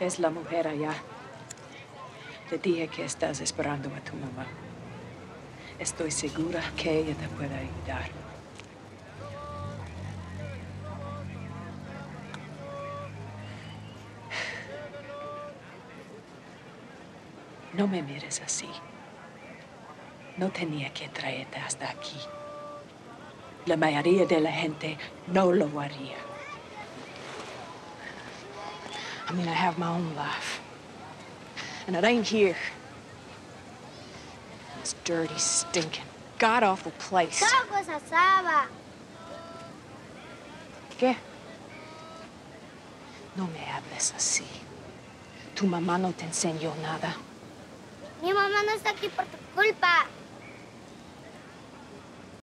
Es la mujer allá. Le dije que estás esperando a tu mamá. Estoy segura que ella te puede ayudar. No me mires así. No tenía que traerte hasta aquí. La mayoría de la gente no lo haría. I mean, I have my own life. And it ain't here. This dirty, stinking, god-awful place. Tacos asaba. ¿Qué? No me hables así. Tu mamá no te enseñó nada. Mi mamá no está aquí por tu culpa.